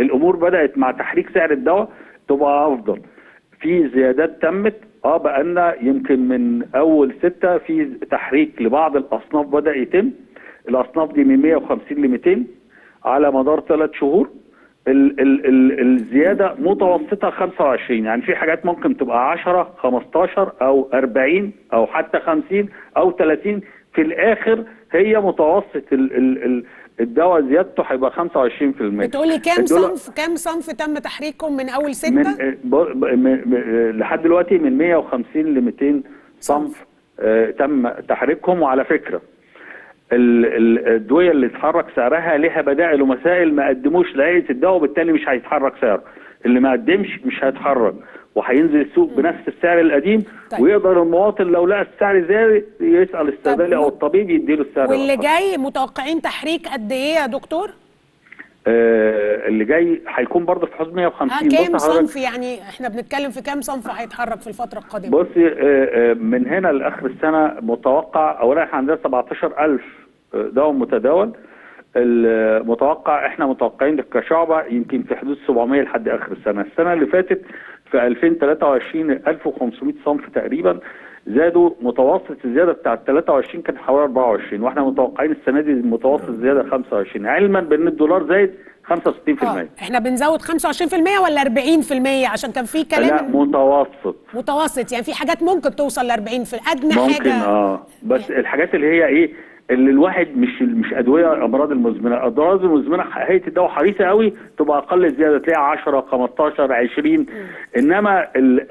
الامور بدات مع تحريك سعر الدواء تبقى افضل. في زيادات تمت بقالنا يمكن من اول 6 في تحريك لبعض الاصناف بدا يتم. الاصناف دي من 150 ل 200 على مدار 3 شهور. الزياده متوسطه 25، يعني في حاجات ممكن تبقى 10 15 او 40 او حتى 50 او 30، في الاخر هي متوسط الدواء زيادته هيبقى 25%. بتقولي كام صنف تم تحريكهم من اول 6؟ لحد دلوقتي من 150 ل 200 صنف تم تحريكهم. وعلى فكره الادويه اللي اتحرك سعرها لها بدائل ومسائل، ما قدموش لقيت الدواء وبالتالي مش هيتحرك سعره. اللي ما قدمش مش هيتحرك وهينزل السوق بنفس السعر القديم. طيب. ويقدر المواطن لو لقى السعر زاد يسال الصيدلي او الطبيب يديله السعر. واللي جاي متوقعين تحريك قد ايه يا دكتور؟ اللي جاي هيكون برضه في حدود 150. كام صنف؟ يعني احنا بنتكلم في كام صنف هيتحرك في الفتره القادمه؟ بصي من هنا لاخر السنه متوقع، اولا احنا عندنا 17000 دواء متداول. المتوقع احنا متوقعين كشعبه يمكن في حدود 700 لحد اخر السنه. السنه اللي فاتت في 2023 1500 صنف تقريبا، زادوا متوسط الزياده بتاع 23 كان حوالي 24، واحنا متوقعين السنه دي متوسط الزياده 25، علما بان الدولار زايد 65%. احنا بنزود 25% ولا 40%؟ عشان كان في كلام لا متوسط، يعني في حاجات ممكن توصل ل 40%، ادنى حاجه ممكن بس يعني. الحاجات اللي هي ايه اللي الواحد مش ادويه امراض المزمنه، الامراض المزمنه هيئه الدواء حريصه قوي تبقى اقل الزياده، تلاقي 10 15 20 انما ال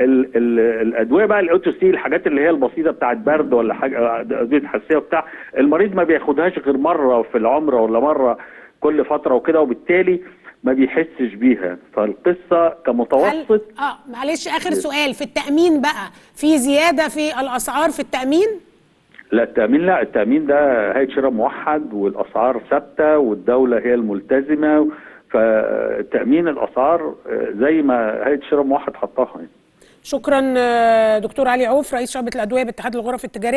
الادويه بقى الاوتو سي، الحاجات اللي هي البسيطه بتاعت برد ولا حاجه ادويه حساسيه وبتاع، المريض ما بياخدهاش غير مره في العمر ولا مره كل فتره وكده، وبالتالي ما بيحسش بيها. فالقصه كمتوسط معلش اخر سؤال في التامين بقى، في زياده في الاسعار في التامين؟ لا التأمين لا، التأمين ده هيئة شراء موحد والأسعار ثابتة والدولة هي الملتزمة، فتأمين الأسعار زي ما هيئة شراء موحد حطاها. شكرا دكتور علي عوف رئيس شعبة الأدوية باتحاد الغرف التجارية.